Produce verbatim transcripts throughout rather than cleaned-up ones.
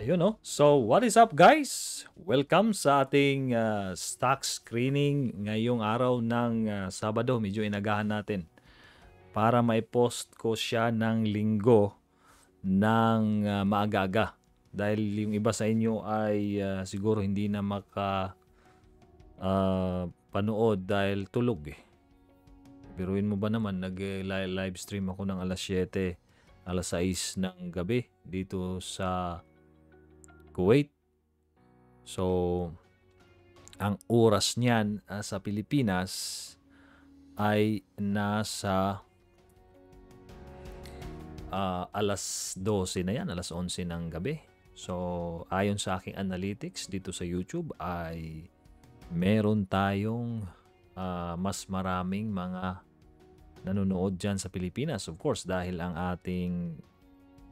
Ayun oh. So what is up guys? Welcome sa ating uh, stock screening ngayong araw ng uh, Sabado. Medyo inagahan natin para maipost ko siya ng linggo ng uh, maaga-aga. Dahil yung iba sa inyo ay uh, siguro hindi na maka uh, panood dahil tulog eh. Biruin mo ba naman, nag-live stream ako ng alas siyete. alas sais ng gabi dito sa Kuwait. So, ang oras niyan uh, sa Pilipinas ay nasa uh, alas dose na yan, alas onse ng gabi. So, ayon sa aking analytics dito sa YouTube ay meron tayong uh, mas maraming mga nanonood dyan sa Pilipinas, of course, dahil ang ating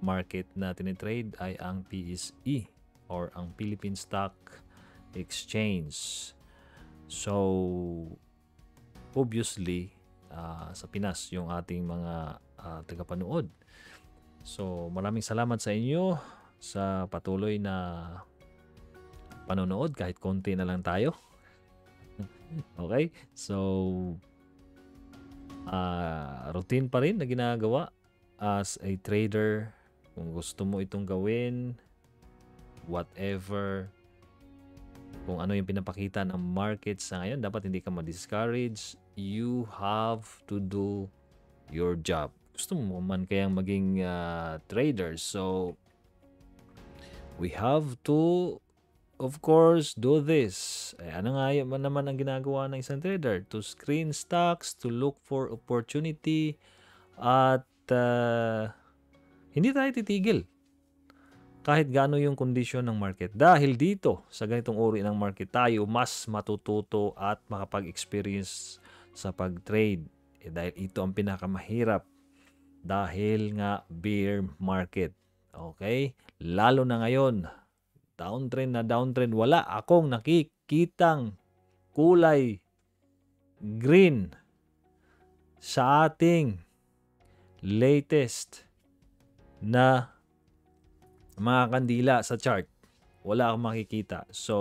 market na tinitrade ay ang P S E or ang Philippine Stock Exchange. So, obviously, uh, sa Pinas yung ating mga uh, tagapanood. So, maraming salamat sa inyo sa patuloy na panonood, kahit konti na lang tayo. Okay, so... Uh, routine pa rin na ginagawa as a trader. Kung gusto mo itong gawin, whatever, kung ano yung pinapakita ng markets sa ngayon, dapat hindi ka ma-discourage. You have to do your job. Gusto mo man kayang maging uh, trader, so we have to, of course, do this. Eh, ano nga yaman naman ang ginagawa ng isang trader? To screen stocks, to look for opportunity, at uh, hindi tayo titigil kahit gaano yung kondisyon ng market. Dahil dito, sa ganitong uri ng market, tayo mas matututo at makapag-experience sa pag-trade. Eh, dahil ito ang pinakamahirap dahil nga bear market. Okay? Lalo na ngayon, downtrend na downtrend, wala akong nakikitang kulay green sa ating latest na mga kandila sa chart. Wala akong makikita. So,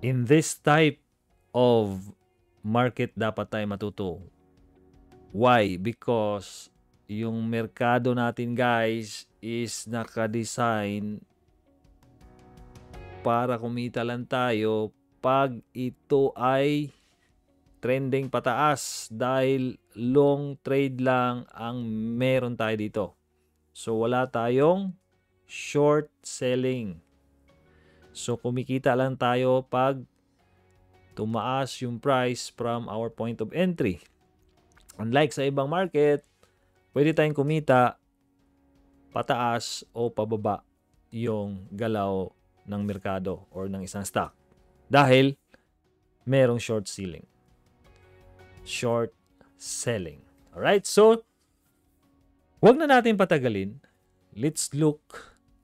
in this type of market, dapat tayo matuto. Why? Because yung merkado natin, guys, is naka-design para kumita lang tayo pag ito ay trending pataas, dahil long trade lang ang meron tayo dito. So wala tayong short selling. So kumikita lang tayo pag tumaas yung price from our point of entry. Unlike sa ibang market, pwede tayong kumita pataas o pababa yung galaw ng merkado or ng isang stock dahil merong short selling. Short selling. Alright, so wag na natin patagalin. Let's look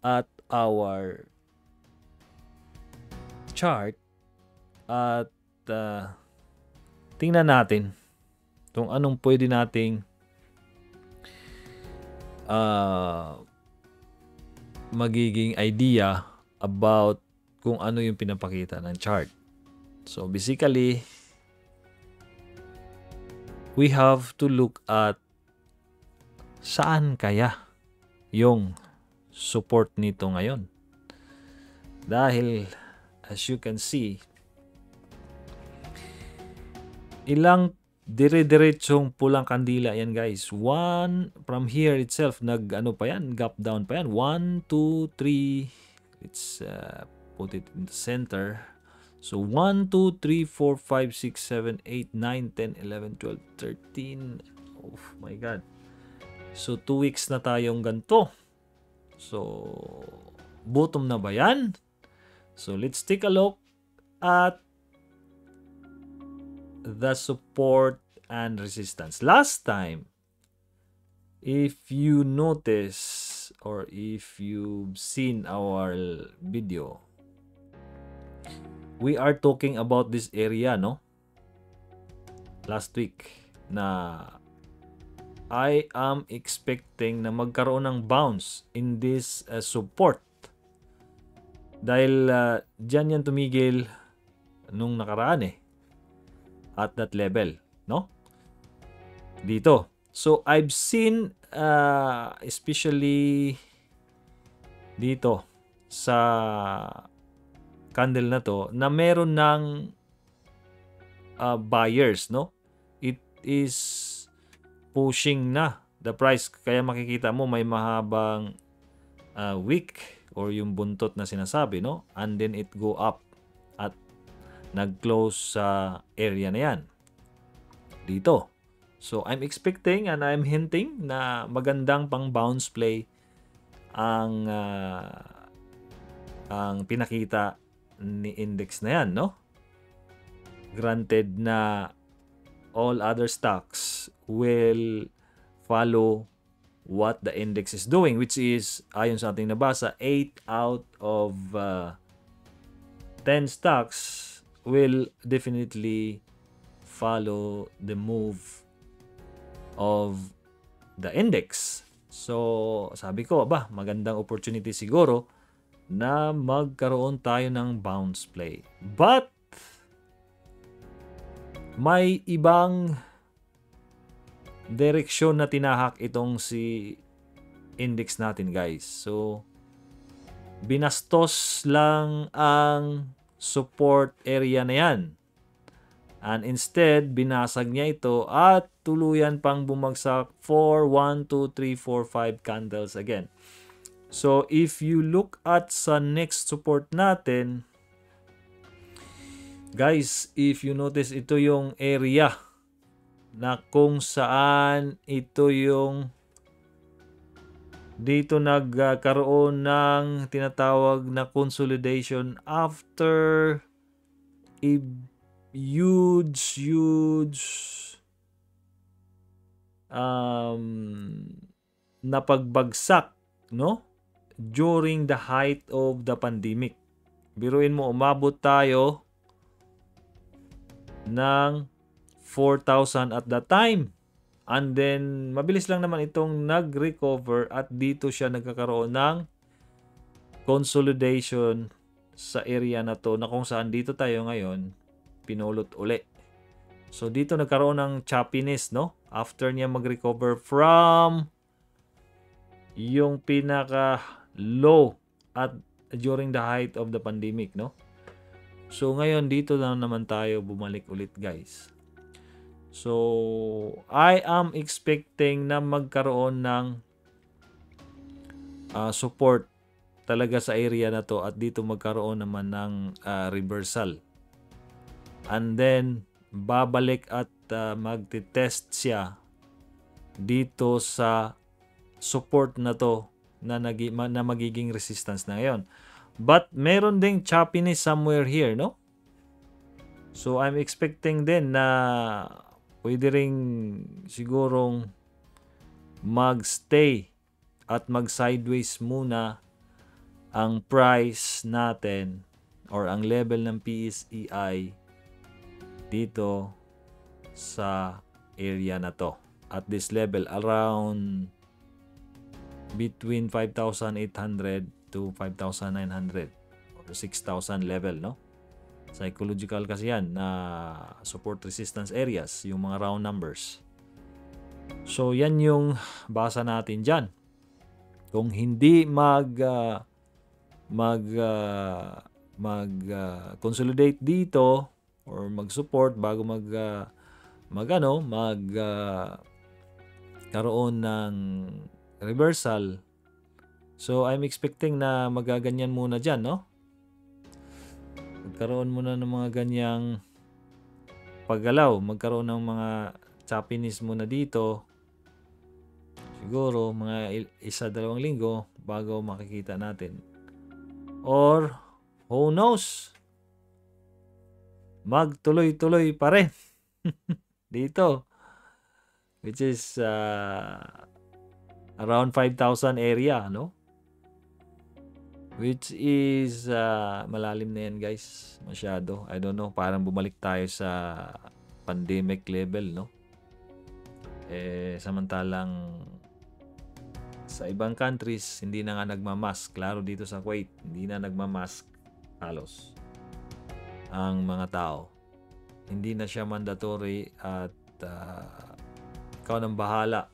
at our chart at uh, tingnan natin kung anong pwede nating Uh, magiging idea about kung ano yung pinapakita ng chart. So basically, we have to look at saan kaya yung support nito ngayon. Dahil, as you can see, ilang dire-diretsong pulang kandila yan, guys. One, from here itself, nag, ano pa yan, gap down pa yan. One, two, three. Let's uh, put it in the center. So, one, two, three, four, five, six, seven, eight, nine, ten, eleven, twelve, thirteen. Oh my God. So, two weeks na tayong ganito. So, bottom na ba yan? So, let's take a look at the support and resistance. Last time, if you notice or if you've seen our video, we are talking about this area, no? Last week na I am expecting na magkaroon ng bounce in this uh, support. Dahil uh, dyan yan tumigil nung nakaraan eh. At that level, no? Dito. So, I've seen uh, especially dito sa candle na to na meron ng uh, buyers, no? It is pushing na the price. Kaya makikita mo may mahabang uh, wick or yung buntot na sinasabi, no? And then it go up at nag-close sa area na yan. Dito. So, I'm expecting and I'm hinting na magandang pang bounce play ang uh, ang pinakita ni index na yan, no? Granted na all other stocks will follow what the index is doing, which is, ayon sa ating nabasa, eight out of ten stocks will definitely follow the move of the index. So, sabi ko, aba, magandang opportunity siguro na magkaroon tayo ng bounce play. But, may ibang direksyon na tinahak itong si index natin, guys. So, binastos lang ang support area na yan. And instead, binasag niya ito at tuluyan pang bumagsak for one, two, three, four, five candles again. So, if you look at sa next support natin, guys, if you notice, ito yung area na kung saan ito yung dito nagkaroon ng tinatawag na consolidation after a huge huge um, napagbagsak, no? During the height of the pandemic. Biruin mo, umabot tayo ng four thousand at that time. And then, mabilis lang naman itong nag-recover at dito siya nagkakaroon ng consolidation sa area na to na kung saan dito tayo ngayon, pinulot uli. So, dito nagkaroon ng choppiness, no? After niya mag-recover from yung pinaka-low at during the height of the pandemic, no? So, ngayon, dito na naman tayo bumalik ulit, guys. So, I am expecting na magkaroon ng uh, support talaga sa area na to at dito magkaroon naman ng uh, reversal. And then, babalik at uh, magtitest siya dito sa support na to na, nag na magiging resistance na ngayon. But, meron ding choppiness somewhere here, no? So, I'm expecting din na pwede rin sigurong mag-stay at mag-sideways muna ang price natin or ang level ng P S E I dito sa area na to. At this level, around between five thousand eight hundred to five thousand nine hundred or six thousand level, no? Psychological kasi yan na support resistance areas, yung mga round numbers. So, yan yung basa natin dyan. Kung hindi mag uh, mag uh, mag uh, consolidate dito or mag-support bago mag uh, mag ano, mag uh, karoon ng reversal. So, I'm expecting na magaganyan muna dyan, no? Magkaroon muna ng mga ganyang paggalaw. Magkaroon ng mga choppiness muna dito. Siguro, mga isa, dalawang linggo bago makikita natin. Or, who knows? Magtuloy-tuloy pa rin dito. Which is uh, around five thousand area, no? Which is, uh, malalim na yan, guys. Masyado. I don't know. Parang bumalik tayo sa pandemic level, no? Eh, samantalang sa ibang countries, hindi na nga nagmamask. Klaro dito sa Kuwait, hindi na nagmamask halos ang mga tao. Hindi na siya mandatory at uh, ikaw nang bahala.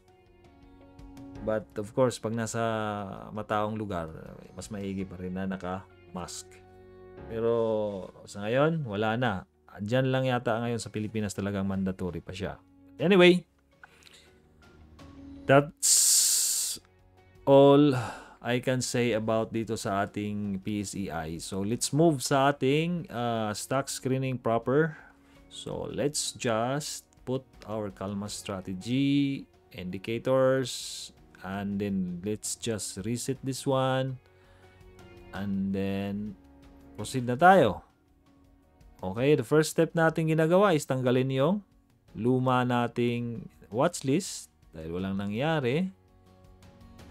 But of course, pag nasa mataong lugar, mas maigi pa rin na naka-mask. Pero sa ngayon, wala na. Diyan lang yata ngayon sa Pilipinas talagang mandatory pa siya. Anyway, that's all I can say about dito sa ating P S E I. So let's move sa ating uh, stock screening proper. So let's just put our Calma strategy, indicators, and then let's just reset this one. And then proceed na tayo. Okay, the first step natin ginagawa is tanggalin yung luma nating watchlist dahil walang nangyari.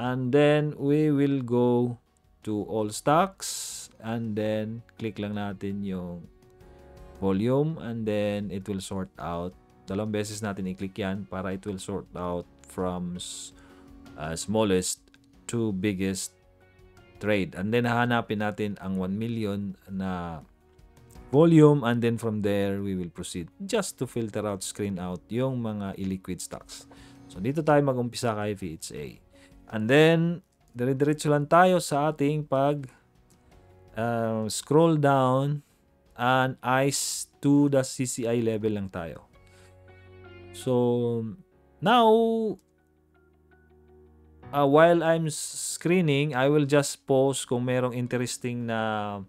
And then we will go to all stocks and then click lang natin yung volume and then it will sort out. Dalawang beses natin i-click yan para it will sort out from uh, smallest to biggest trade. And then hahanapin natin ang one million na volume, and then from there we will proceed just to filter out, screen out yung mga illiquid stocks. So dito tayo mag-umpisa kay V H A. And then dire-diretso lang tayo sa ating pag uh, scroll down and eyes to the C C I level lang tayo. So now uh, while I'm screening, I will just pause kung merong interesting na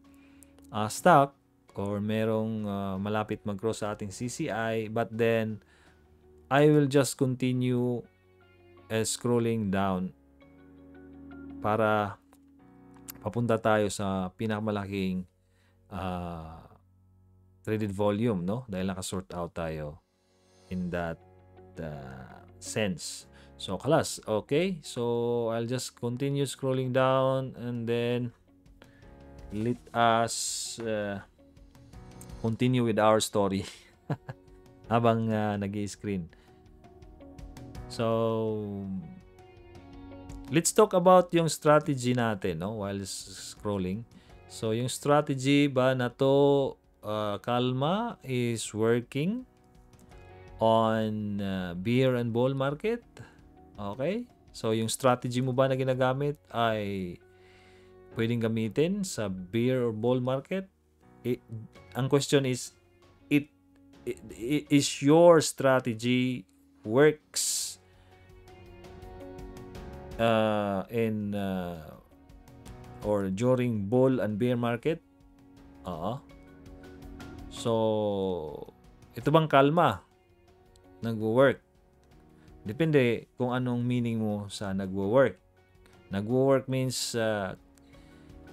uh, stock or merong uh, malapit mag-cross sa ating C C I, but then I will just continue uh, scrolling down para papunta tayo sa pinakamalaking uh, traded volume, no? Dahil naka-sort out tayo in that uh, sense. So, kalas. Okay. So, I'll just continue scrolling down and then let us uh, continue with our story habang uh, nag-i-screen. So, let's talk about yung strategy natin, no? While scrolling. So, yung strategy ba na to, uh, Calma is working on uh, bear and bull market. Okay? So, yung strategy mo ba na ginagamit ay pwedeng gamitin sa bear or bull market? It, ang question is, it, it, it is your strategy works uh, in uh, or during bull and bear market? Uh-huh. So, ito bang Calma nagwo-work? Depende kung anong meaning mo sa nagwo-work. Nagwo-work means uh,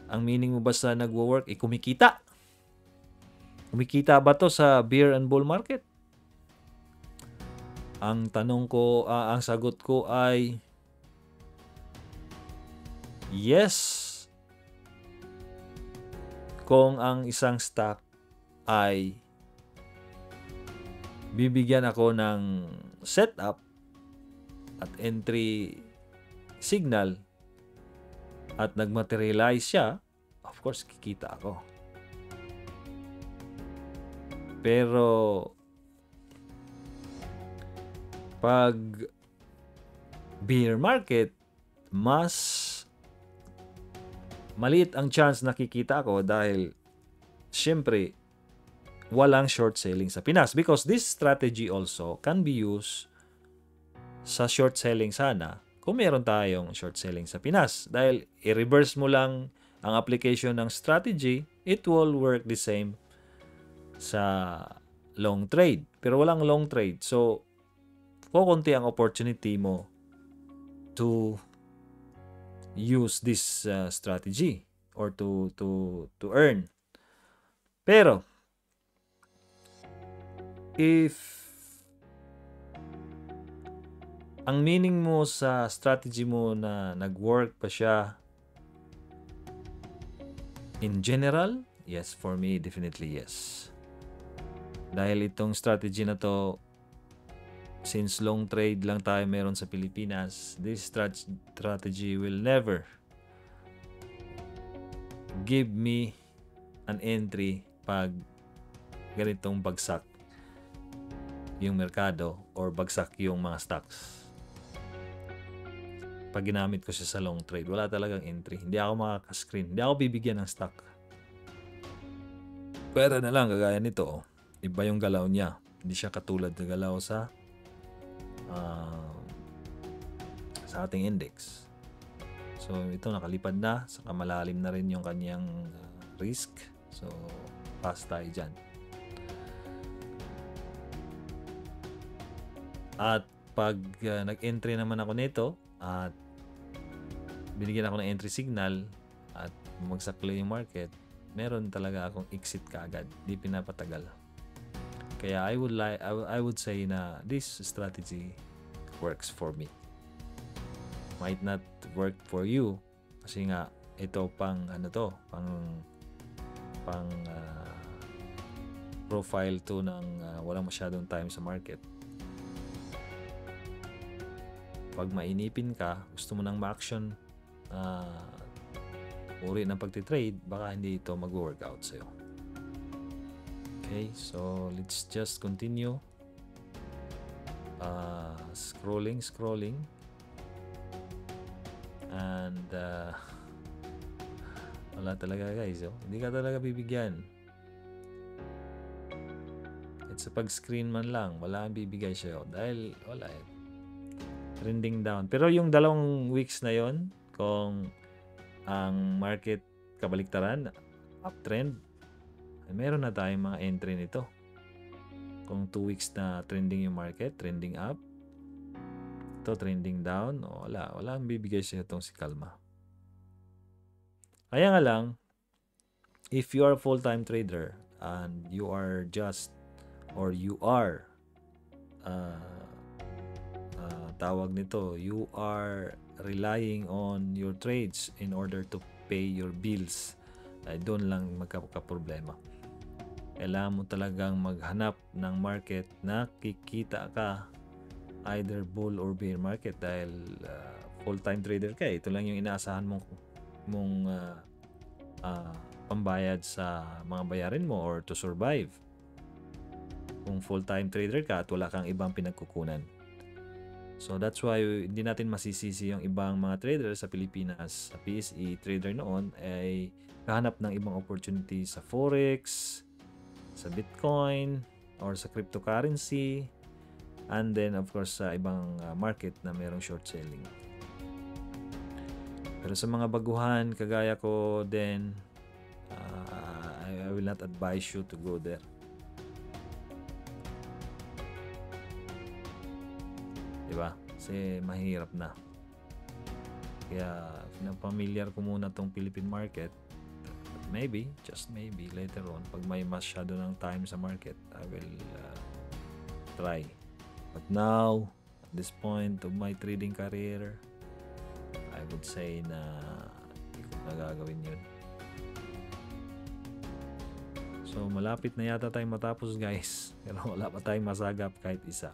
ang meaning mo ba sa nagwo-work ay kumikita. Kumikita ba to sa bear and bull market? Ang tanong ko, uh, ang sagot ko ay yes. Kung ang isang stock ay bibigyan ako ng setup at entry signal at nagmaterialize siya, of course kikita ako. Pero pag bear market, mas maliit ang chance nakikita ko dahil syempre walang short selling sa Pinas, because this strategy also can be used sa short selling sana kung meron tayong short selling sa Pinas, dahil i-reverse mo lang ang application ng strategy, it will work the same sa long trade. Pero walang long trade, so kukunti ang opportunity mo to use this uh, strategy or to to to earn. Pero if ang meaning mo sa strategy mo na nag-work pa siya in general, yes, for me definitely yes. Dahil itong strategy na to since long trade lang tayo meron sa Pilipinas, this strategy will never give me an entry pag ganitong bagsak yung merkado or bagsak yung mga stocks. Pag ginamit ko siya sa long trade, wala talagang entry. Hindi ako makakascreen. Hindi ako bibigyan ng stock. Pera na lang, kagaya nito. Iba yung galaw niya. Hindi siya katulad na galaw sa uh, sa ating index. So, ito nakalipad na. Saka malalim na rin yung kanyang uh, risk. So, pass tayo dyan. At pag uh, nag-entry naman ako nito, at binigyan ako ng entry signal at bumagsaklay yung market, meron talaga akong exit kaagad, di pinapatagal. Kaya I would like I would say na this strategy works for me. Might not work for you kasi nga ito pang ano to, pang pang uh, profile to ng uh, walang masyadong time sa market. Pag mainipin ka, gusto mo ng ma-action uh, uri ng pagtitrade, baka hindi ito mag-workout sa'yo. Okay, so let's just continue uh, scrolling, scrolling and uh, wala talaga guys, oh. Hindi ka talaga bibigyan. At sa pag-screen man lang, wala ang bibigay sa'yo dahil wala eh. Trending down. Pero yung dalawang weeks na yon, kung ang market kabaliktaran, uptrend, meron na tayong mga entry nito. Kung two weeks na trending yung market, trending up, ito trending down, wala, wala ang bibigay siya itong si Calma. Kaya nga lang, if you are a full-time trader and you are just or you are uh, tawag nito, you are relying on your trades in order to pay your bills, ay doon lang magkakaproblema. Kailangan mo talagang maghanap ng market na kikita ka either bull or bear market dahil uh, full-time trader ka, ito lang yung inaasahan mong, mong uh, uh, pambayad sa mga bayarin mo or to survive. Kung full-time trader ka at wala kang ibang pinagkukunan. So that's why hindi natin masisisi yung ibang mga trader sa Pilipinas. Sa P S E trader noon ay kahanap ng ibang opportunity sa forex, sa bitcoin, or sa cryptocurrency, and then of course sa ibang market na mayroong short selling. Pero sa mga baguhan kagaya ko, then uh, I will not advise you to go there. Diba? Kasi mahirap na. Kaya pinapamilyar ko muna tong Philippine market. But maybe, just maybe later on, pag may masyado ng time sa market, I will uh, try. But now, at this point of my trading career, I would say na hindi ko nagagawin yun. So malapit na yata tayong matapos guys. Pero wala pa tayong masagap kahit isa.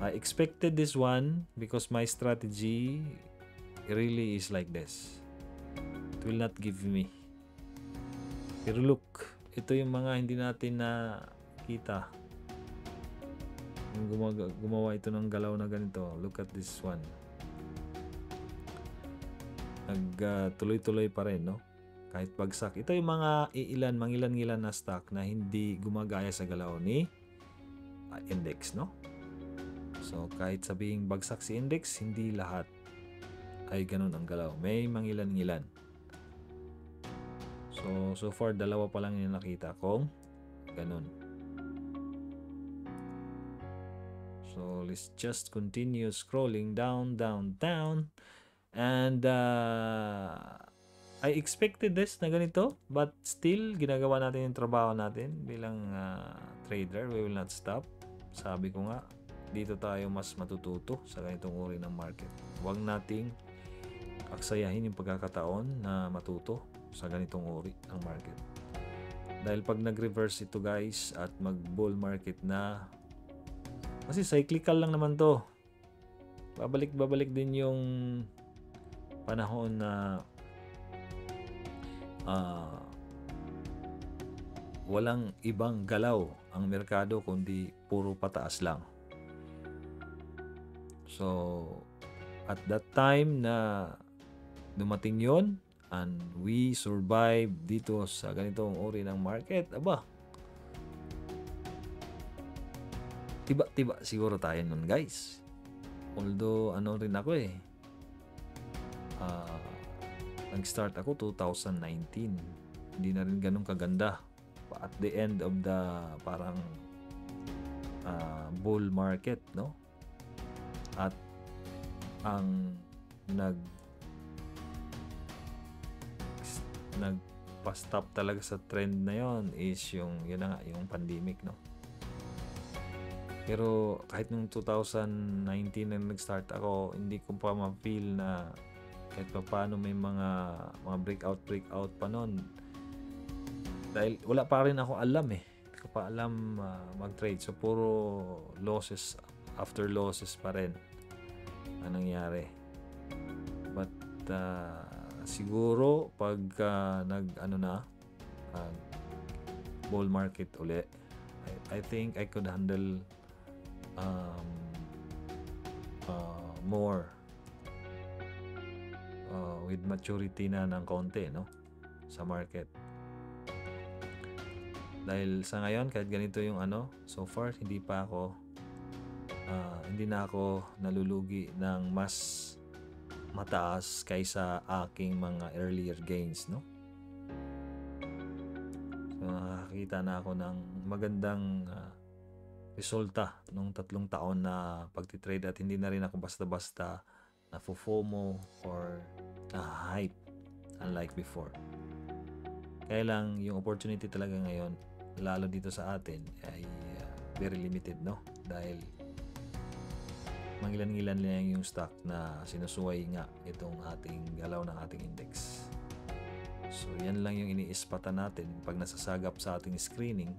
I expected this one because my strategy really is like this. It will not give me. Pero look, ito yung mga hindi natin nakita. Gumawa, gumawa ito ng galaw na ganito. Look at this one. Nagtuloy-tuloy uh, pa rin, no? Kahit bagsak. Ito yung mga iilan, mangilan-ngilan na stock na hindi gumagaya sa galaw ni uh, index, no? So, kahit sabihing bagsak si index, hindi lahat ay ganun ang galaw. May mangilan-ngilan. So, so far, dalawa pa lang yung nakita kong ganun. So, let's just continue scrolling down, down, down. And, uh, I expected this na ganito. But still, ginagawa natin yung trabaho natin bilang uh, trader. We will not stop. Sabi ko nga, dito tayo mas matututo sa ganitong uri ng market. Huwag nating aksayahin yung pagkakataon na matuto sa ganitong uri ng market. Dahil pag nag-reverse ito guys at mag-bull market na, Kasi cyclical lang naman to. Babalik-babalik din yung panahon na uh, walang ibang galaw ang merkado kundi puro pataas lang. So, at that time na dumating yon and we survive dito sa ganitong uri ng market, aba, tiba-tiba siguro tayo nun, guys. Although, ano rin ako eh, uh, nag-start ako two thousand nineteen. Hindi na rin ganun kaganda. At the end of the parang uh, bull market, no? At ang nag nagpa-stop talaga sa trend na yon is yung yun na nga, yung pandemic, no? Pero kahit nung two thousand nineteen na nag-start ako, hindi ko pa ma-feel na kahit pa paano may mga mga breakout breakout pa noon, dahil wala pa rin ako alam eh, hindi ko pa alam uh, mag-trade, so puro losses after losses pa rin ang nangyari. But uh, siguro pag uh, nag ano na uh, bull market uli, I, I think I could handle um, uh, more uh, with maturity na ng konti, no, sa market. Dahil sa ngayon, kahit ganito yung ano, so far hindi pa ako uh, hindi na ako nalulugi ng mas mataas kaysa aking mga earlier gains, no? So nakakita na ako ng magandang uh, resulta nung tatlong taon na pagtitrade, at hindi na rin ako basta-basta na FOMO or na hype unlike before. Kaya lang yung opportunity talaga ngayon, lalo dito sa atin, ay uh, very limited, no? Dahil mangilan-ngilan lang yung stock na sinusuway nga itong ating galaw ng ating index. So yan lang yung iniispatan natin pag nasasagap sa ating screening.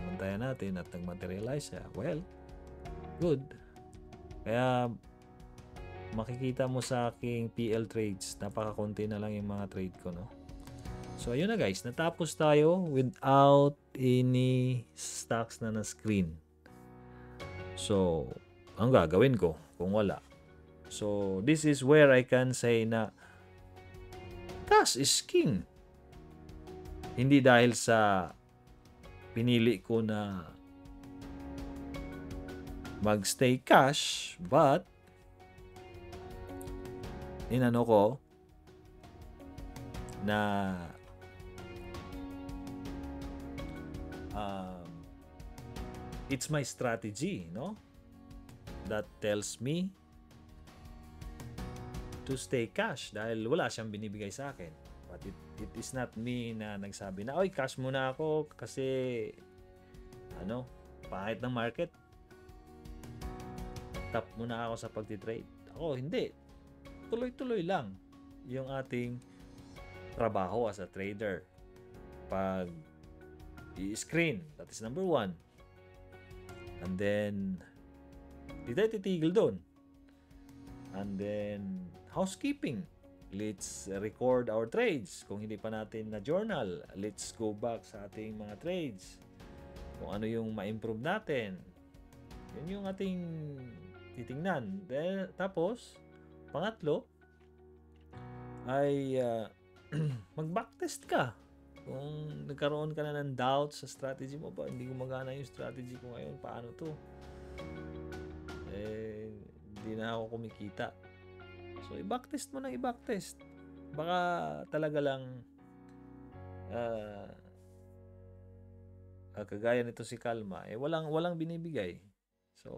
Nabantayan natin at nagmaterialize siya. Well, good. Kaya makikita mo sa aking P L trades, napakakunti na lang yung mga trade ko, no? So ayun na, guys, natapos tayo without any stocks na na-screen. So, ang gagawin ko kung wala? So, this is where I can say na cash is king. Hindi dahil sa pinili ko na mag-stay cash, but inano ko na Um, it's my strategy, no? That tells me to stay cash dahil wala siyang binibigay sa akin. But it, it is not me na nagsabi na, oy, cash muna ako kasi ano, pangit ng market, tap muna ako sa pagtitrade. Ako, hindi. Tuloy-tuloy lang yung ating trabaho as a trader. Pag i-screen, that is number one. And then, di tayo titigil doon. And then, housekeeping. Let's record our trades. Kung hindi pa natin na-journal, let's go back sa ating mga trades. Kung ano yung ma-improve natin. Yun yung ating titingnan. Then, tapos, pangatlo, ay uh, mag-backtest ka. Kung nagkaroon ka na ng doubt sa strategy mo, ba, hindi gumagana yung strategy ko ngayon, paano to? Eh, hindi na ako kumikita. So, i-backtest mo na, i-backtest. Baka talaga lang uh, kagaya nito si Calma, eh, walang, walang binibigay. So,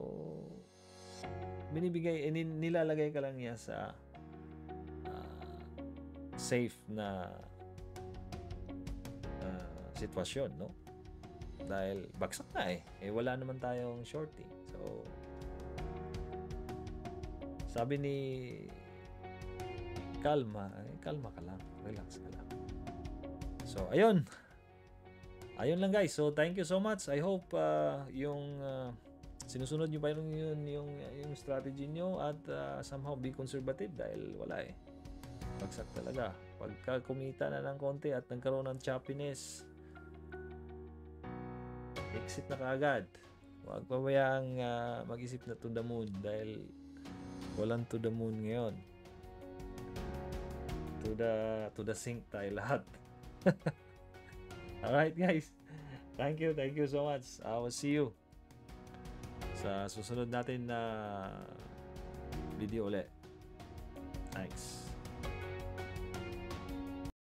binibigay, eh, nilalagay ka lang niya sa uh, safe na sitwasyon, no? Dahil bagsak na eh. Eh, wala naman tayong shorting. So, sabi ni Calma, eh, kalma ka lang. Relax ka lang. So, ayun. Ayun lang, guys. So, thank you so much. I hope uh, yung uh, sinusunod nyo pa yung, yun, yung, yung strategy nyo at uh, somehow be conservative dahil wala eh. Bagsak talaga. Pagka kumita na ng konti at nagkaroon ng choppiness, exit na kaagad. Huwag pabayaang uh, mag-isip na to the moon dahil walang to the moon ngayon. To the, to the sink tayo lahat. Alright guys. Thank you. Thank you so much. I will see you sa susunod natin na video ulit. Thanks.